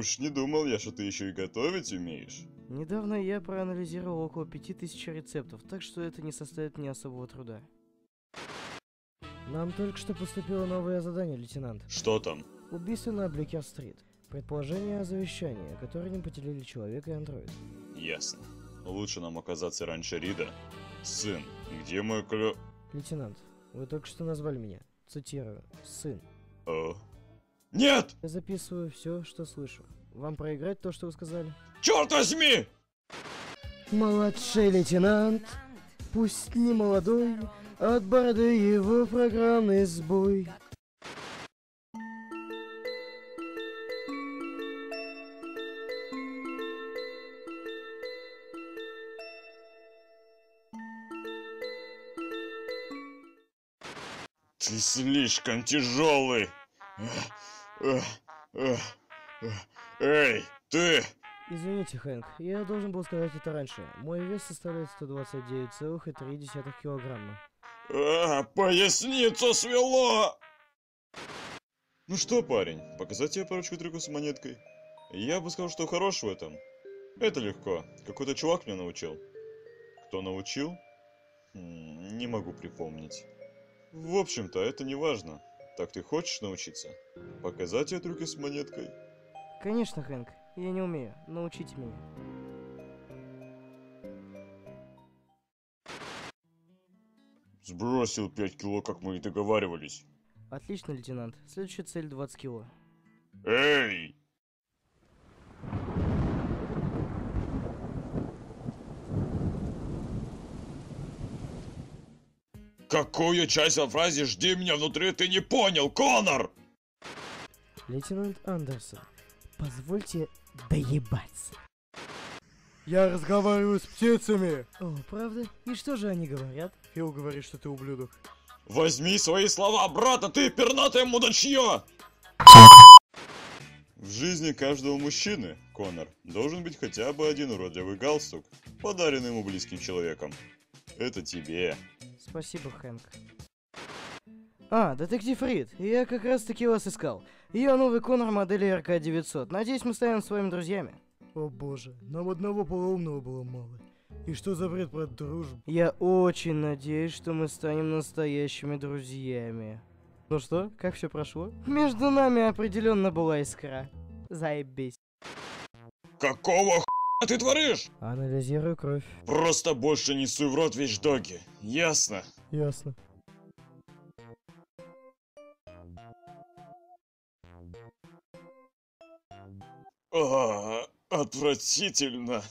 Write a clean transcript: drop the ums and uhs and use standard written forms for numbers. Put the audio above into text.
Уж не думал я, что ты еще и готовить умеешь. Недавно я проанализировал около 5000 рецептов, так что это не составит мне особого труда. Нам только что поступило новое задание, лейтенант. Что там? Убийство на Бликер-стрит. Предположение о завещании, которое не поделили человек и андроид. Ясно. Лучше нам оказаться раньше Рида. Сын, где мой клё... Лейтенант, вы только что назвали меня. Цитирую. Сын. О. Нет! Я записываю все, что слышу. Вам проиграть то, что вы сказали? Черт возьми! Младший лейтенант, пусть не молодой, от бороды его программный сбой. Ты слишком тяжелый. Эй, ты! Извините, Хэнк, я должен был сказать это раньше. Мой вес составляет 129,3 килограмма. Поясницу свело! Ну что, парень, показать тебе парочку трюков с монеткой? Я бы сказал, что хорош в этом. Это легко. Какой-то чувак меня научил. Кто научил? Не могу припомнить. В общем-то, это не важно. Так ты хочешь научиться? Показать тебе трюки с монеткой? Конечно, Хэнк. Я не умею. Научите меня. Сбросил 5 кило, как мы и договаривались. Отлично, лейтенант. Следующая цель 20 кило. Эй! Какую часть во фразе «жди меня внутри» ты не понял, Коннор? Лейтенант Андерсон, позвольте доебаться. Я разговариваю с птицами. О, правда? И что же они говорят? Фил говорит, что ты ублюдок. Возьми свои слова обратно, ты пернатое мудачье! В жизни каждого мужчины, Коннор, должен быть хотя бы один уродливый галстук, подаренный ему близким человеком. Это тебе. Спасибо, Хэнк. Детектив Рид, я как раз таки вас искал. Я новый Коннор модели РК-900. Надеюсь, мы станем с вами друзьями. О боже, нам одного полоумного было мало. И что за бред про дружбу? Я очень надеюсь, что мы станем настоящими друзьями. Ну что, как все прошло? Между нами определенно была искра. Заебись. Какого х... А ты творишь? Анализирую кровь. Просто больше не суй в рот вещдоги. Ясно? Ясно. Отвратительно.